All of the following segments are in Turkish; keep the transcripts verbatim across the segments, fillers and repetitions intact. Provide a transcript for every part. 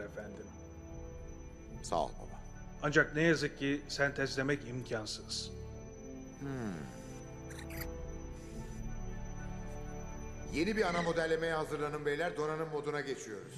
efendim. Sağ ol baba. Ancak ne yazık ki sentezlemek imkansız. Hmm. Yeni bir ana modellemeye hazırlanın beyler. Donanım moduna geçiyoruz.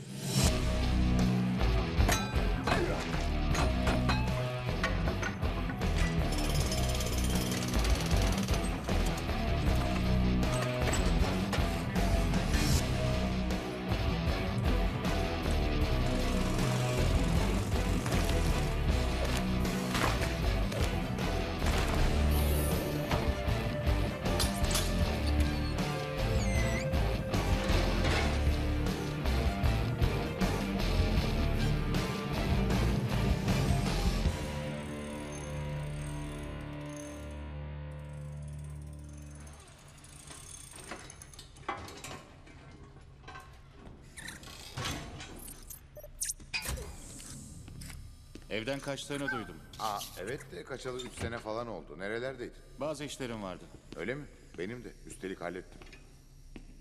Evden kaçtığını duydum. Aa, evet de kaçalı üç sene falan oldu. Nerelerdeydin? Bazı işlerim vardı. Öyle mi? Benim de. Üstelik hallettim.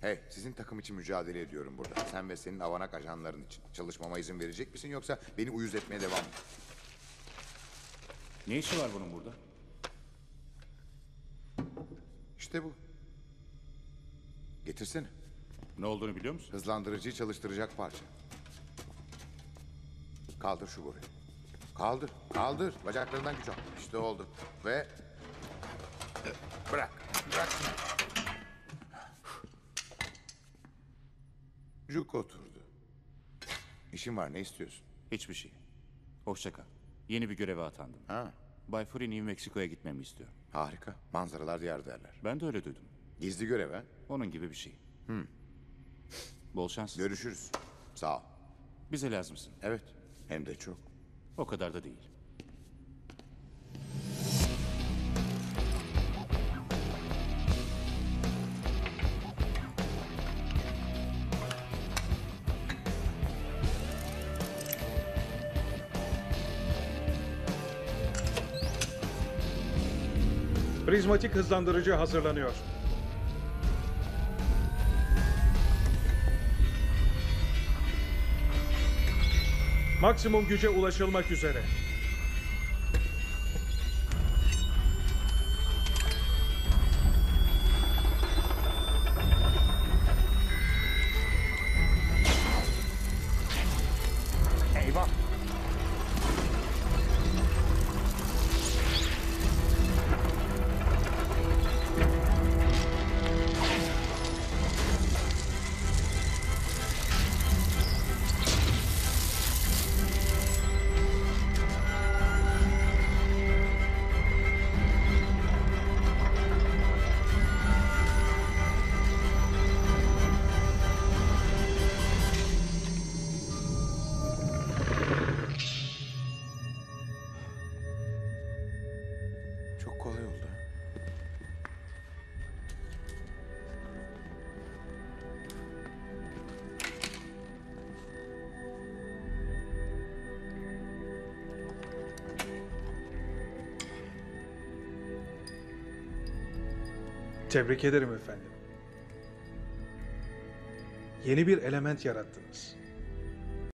Hey, sizin takım için mücadele ediyorum burada. Sen ve senin avanak ajanların için. Çalışmama izin verecek misin yoksa beni uyuz etmeye devam mı? Ne işi var bunun burada? İşte bu. Getirsene. Ne olduğunu biliyor musun? Hızlandırıcıyı çalıştıracak parça. Kaldır şu boruyu. Kaldır, kaldır. Bacaklarından güç al. İşte oldu. Ve... Bırak, bırak. Cuk oturdu. İşin var, ne istiyorsun? Hiçbir şey. Hoşça kal. Yeni bir göreve atandım. Ha. Bay Furin, New Mexico'ya gitmemi istiyor. Harika. Manzaralar diyar derler. Ben de öyle duydum. Gizli görev ha? Onun gibi bir şey. Hmm. Bol şans. Görüşürüz. Sağ ol. Bize lazımsın. Evet. Hem de çok. O kadar da değil. Prizmatik hızlandırıcı hazırlanıyor. Maksimum güce ulaşılmak üzere. Eyvah! Tebrik ederim efendim. Yeni bir element yarattınız.